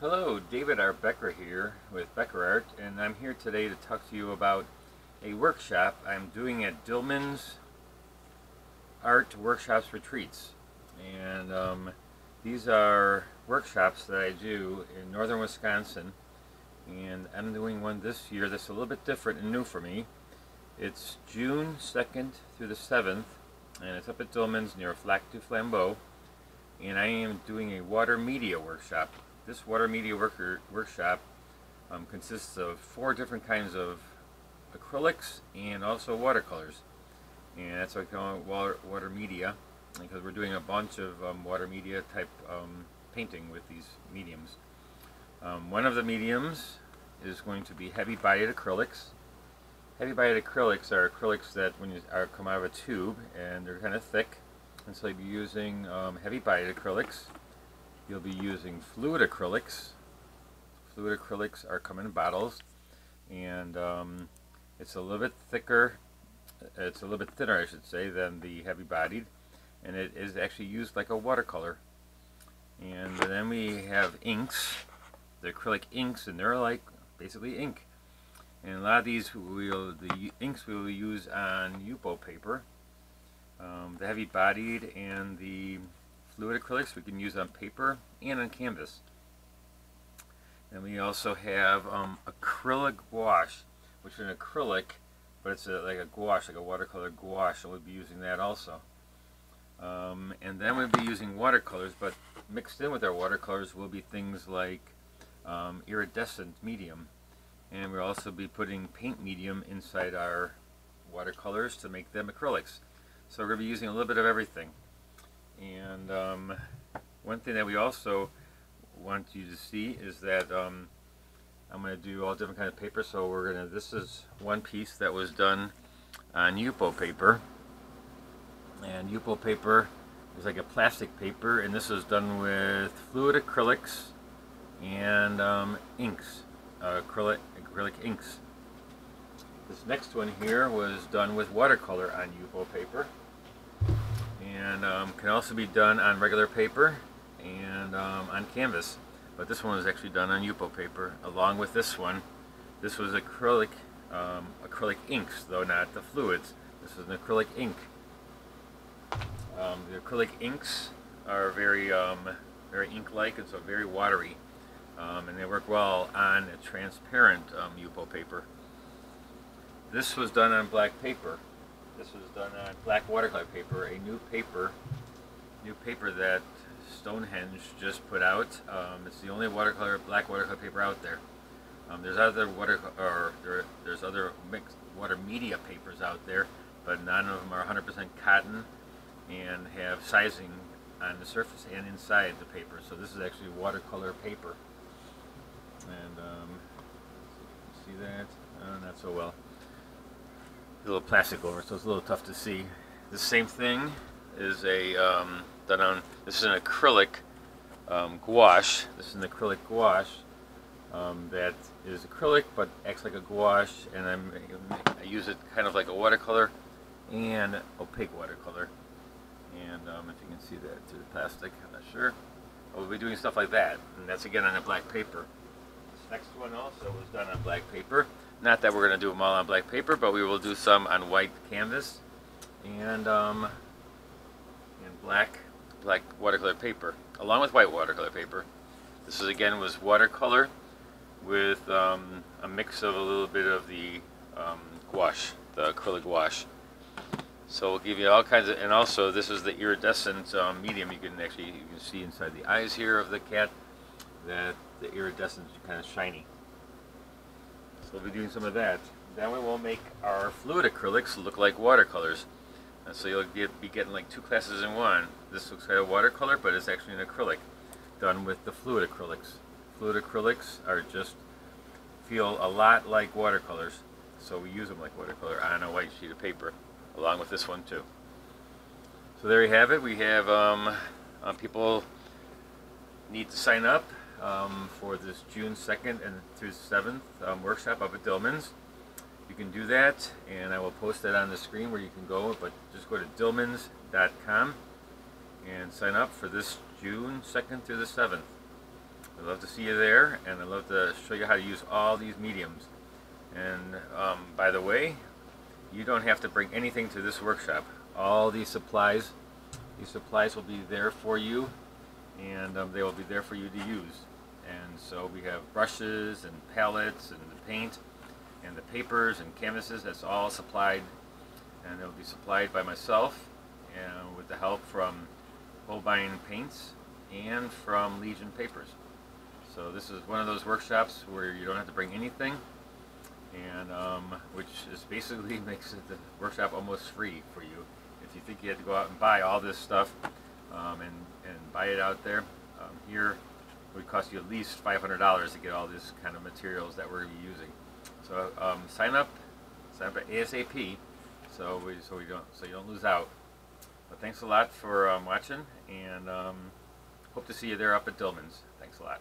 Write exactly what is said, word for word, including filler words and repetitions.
Hello, David R. Becker here with BeckerArt, and I'm here today to talk to you about a workshop I'm doing at Dillman's Art Workshops Retreats. And um, these are workshops that I do in northern Wisconsin, and I'm doing one this year that's a little bit different and new for me. It's June second through the seventh, and it's up at Dillman's near Lac du Flambeau, and I am doing a Watermedia workshop. This Watermedia worker, workshop um, consists of four different kinds of acrylics and also watercolors. And that's what I call it water, Watermedia, because we're doing a bunch of um, Watermedia type um, painting with these mediums. Um, one of the mediums is going to be heavy-bodied acrylics. Heavy-bodied acrylics are acrylics that when you are, come out of a tube, and they're kind of thick, and so you'll be using um, heavy-bodied acrylics. You'll be using fluid acrylics. Fluid acrylics are come in bottles, and um, it's a little bit thicker, it's a little bit thinner I should say, than the heavy bodied, and it is actually used like a watercolor. And then we have inks, the acrylic inks, and they're like basically ink. And a lot of these, we'll, the inks we will use on Yupo paper. Um, the heavy bodied and the fluid acrylics we can use on paper and on canvas. And we also have um, acrylic gouache, which is an acrylic, but it's a, like a gouache, like a watercolor gouache, so we'll be using that also. Um, and then we'll be using watercolors, but mixed in with our watercolors will be things like um, iridescent medium. And we'll also be putting paint medium inside our watercolors to make them acrylics. So we're going to be using a little bit of everything. And um, one thing that we also want you to see is that um, I'm going to do all different kinds of paper. So we're going to, this is one piece that was done on Yupo paper. And Yupo paper is like a plastic paper, and this is done with fluid acrylics and um, inks, uh, acrylic, acrylic inks. This next one here was done with watercolor on Yupo paper. And um, can also be done on regular paper and um, on canvas, but this one was actually done on Yupo paper along with this one. This was acrylic um, acrylic inks, though not the fluids. This is an acrylic ink. Um, the acrylic inks are very um, very ink-like, and so very watery, um, and they work well on a transparent um, Yupo paper. This was done on black paper. This was done on black watercolor paper, a new paper, new paper that Stonehenge just put out. Um, it's the only watercolor, black watercolor paper out there. Um, there's other water, or there, there's other mixed water media papers out there, but none of them are one hundred percent cotton and have sizing on the surface and inside the paper. So this is actually watercolor paper, and um, see that? Oh, not so well. A little plastic over, so it's a little tough to see. The same thing is a um, done on. This is an acrylic um, gouache. This is an acrylic gouache um, that is acrylic but acts like a gouache, and I'm, I use it kind of like a watercolor and opaque watercolor. And um, if you can see that through the plastic, I'm not sure. We'll be doing stuff like that, and that's again on a black paper. This next one also was done on black paper. Not that we're going to do them all on black paper, but we will do some on white canvas and um, and black black watercolor paper, along with white watercolor paper. This is again was watercolor with um, a mix of a little bit of the um, gouache, the acrylic gouache. So we'll give you all kinds of, and also this is the iridescent um, medium. You can actually you can see inside the eyes here of the cat that the iridescent is kind of shiny. So we'll be doing some of that. Then we will make our fluid acrylics look like watercolors. And so you'll get, be getting like two classes in one. This looks like a watercolor, but it's actually an acrylic done with the fluid acrylics. Fluid acrylics are just, feel a lot like watercolors. So we use them like watercolor on a white sheet of paper, along with this one too. So there you have it. We have um, um, people need to sign up. Um, for this June second and through seventh um, workshop up at Dillman's. You can do that, and I will post that on the screen where you can go, but just go to dillmans dot com and sign up for this June second through the seventh. I'd love to see you there, and I'd love to show you how to use all these mediums. And um, by the way, you don't have to bring anything to this workshop. All these supplies, these supplies will be there for you, and um, they will be there for you to use. And so we have brushes and palettes and the paint and the papers and canvases. That's all supplied, and it will be supplied by myself, and with the help from Holbein paints and from Legion papers. So this is one of those workshops where you don't have to bring anything, and um, which is basically makes the workshop almost free for you. If you think you had to go out and buy all this stuff um, and, and buy it out there, um, here it would cost you at least five hundred dollars to get all this kind of materials that we're going to be using. So um, sign up, sign up at ASAP, so we so we don't so you don't lose out. But thanks a lot for um, watching, and um, hope to see you there up at Dillman's. Thanks a lot.